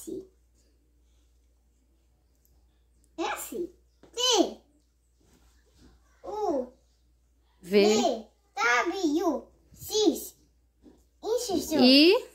assim. É assim. T. U. V. W. X. Incisão. E...